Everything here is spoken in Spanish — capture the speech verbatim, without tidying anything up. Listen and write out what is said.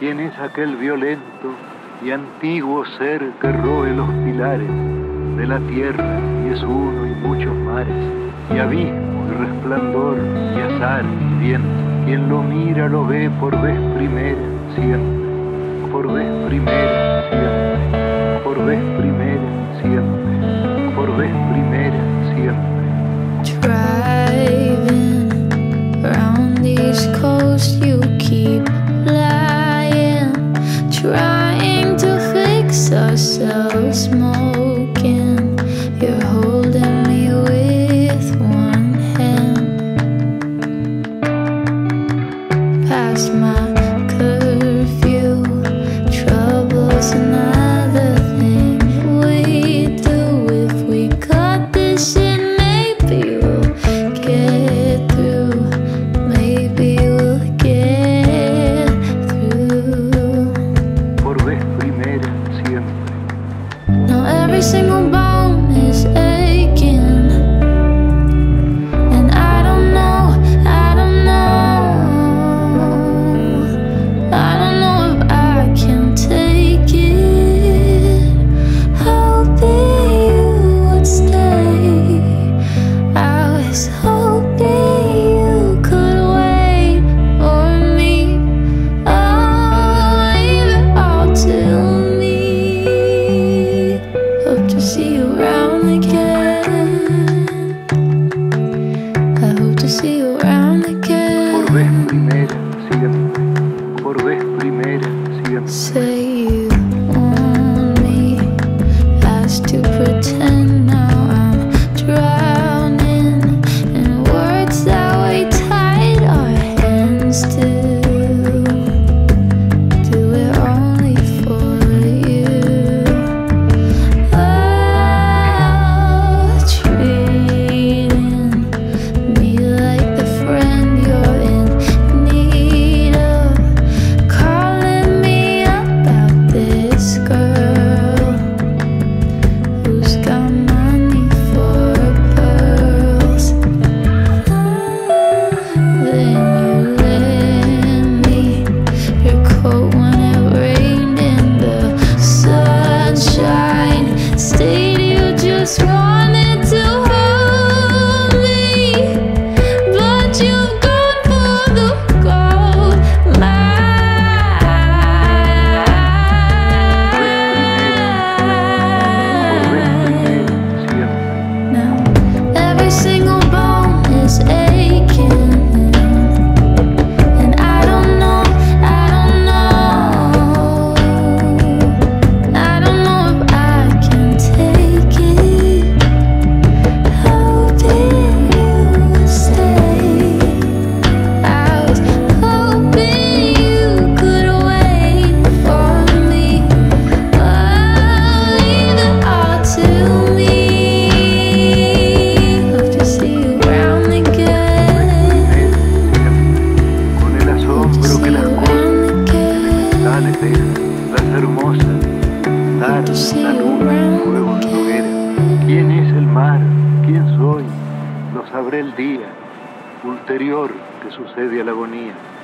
¿Quién es aquel violento y antiguo ser que roe los pilares de la tierra y es uno y muchos mares, y abismo y resplandor y azar y viento? Quien lo mira lo ve por vez primera siempre, por vez primera siempre, por vez primera siempre, por vez primera siempre. Driving around East Coast, you keep lying, trying to fix ourselves, smoking. You're holding me with one hand. Past my curfew, trouble's another thing we do. If we cut this in, every single bone is aching, and I don't know, I don't know, I don't know if I can take it. I'll be you would stay. I was hoping you could wait for me. I'll leave it all till. See you around again. I hope to see you around again. Por vez primera, siempre. Por vez primera, siempre. Say you want me, ask to pretend now I'm drowning in words that we tied our hands to. La luna, fuego en hoguera. ¿Quién es el mar? ¿Quién soy? Lo sabré el día ulterior que sucede a la agonía.